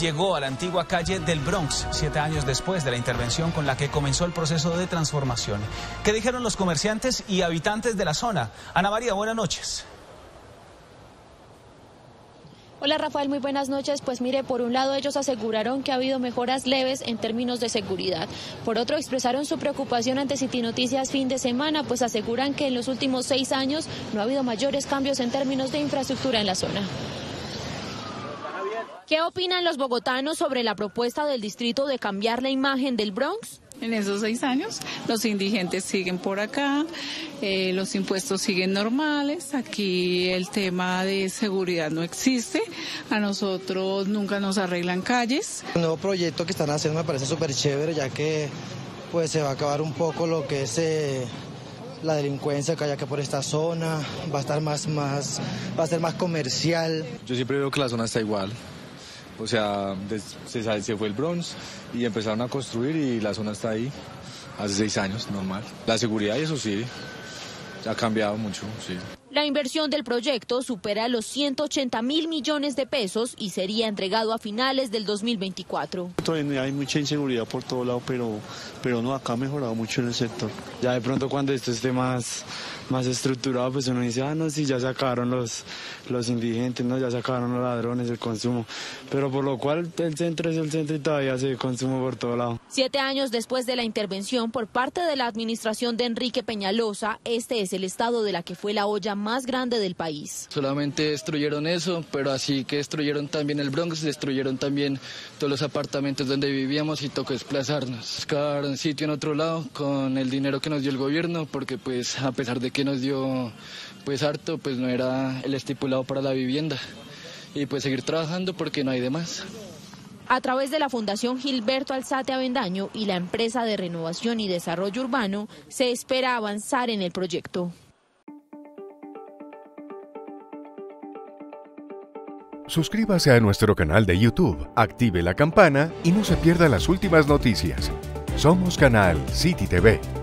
Llegó a la antigua calle del Bronx, 7 años después de la intervención con la que comenzó el proceso de transformación. ¿Qué dijeron los comerciantes y habitantes de la zona? Ana María, buenas noches. Hola Rafael, muy buenas noches. Pues mire, por un lado ellos aseguraron que ha habido mejoras leves en términos de seguridad. Por otro, expresaron su preocupación ante City Noticias fin de semana, pues aseguran que en los últimos 6 años no ha habido mayores cambios en términos de infraestructura en la zona. ¿Qué opinan los bogotanos sobre la propuesta del distrito de cambiar la imagen del Bronx? En esos 6 años los indigentes siguen por acá, los impuestos siguen normales, aquí el tema de seguridad no existe, a nosotros nunca nos arreglan calles. El nuevo proyecto que están haciendo me parece súper chévere, ya que pues se va a acabar un poco lo que es la delincuencia que hay acá por esta zona, va a estar va a ser más comercial. Yo siempre veo que la zona está igual, o sea, se fue el Bronx y empezaron a construir y la zona está ahí, hace 6 años, normal. La seguridad, eso sí, ha cambiado mucho, sí. La inversión del proyecto supera los 180.000 millones de pesos y sería entregado a finales del 2024. Hay mucha inseguridad por todo lado, pero no, acá ha mejorado mucho en el sector. Ya de pronto cuando esto esté más estructurado, pues uno dice, ah, no, sí, ya sacaron los indigentes, no, ya sacaron los ladrones, el consumo. Pero por lo cual el centro es el centro y todavía se consumo por todo lado. 7 años después de la intervención por parte de la administración de Enrique Peñalosa, este es el estado de la que fue la olla más grande del país. Solamente destruyeron eso, pero así que destruyeron también el Bronx, destruyeron también todos los apartamentos donde vivíamos y tocó desplazarnos, buscar un sitio en otro lado con el dinero que nos dio el gobierno, porque pues a pesar de que nos dio pues harto, pues no era el estipulado para la vivienda, y pues seguir trabajando porque no hay de más. A través de la Fundación Gilberto Alzate Avendaño y la Empresa de Renovación y Desarrollo Urbano se espera avanzar en el proyecto. Suscríbase a nuestro canal de YouTube, active la campana y no se pierda las últimas noticias. Somos Canal CityTv.